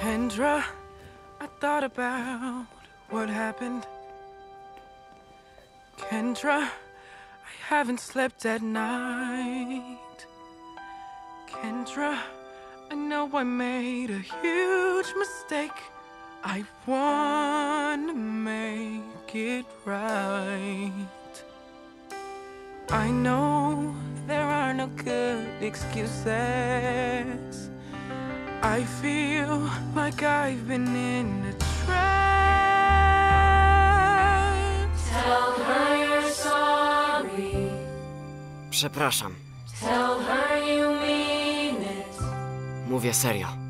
Kendra, I thought about what happened. Kendra, I haven't slept at night. Kendra, I know I made a huge mistake. I wanna make it right. I know there are no good excuses. I feel like I've been in a trap. Tell her you're sorry. Przepraszam. Tell her you mean it. Mówię serio.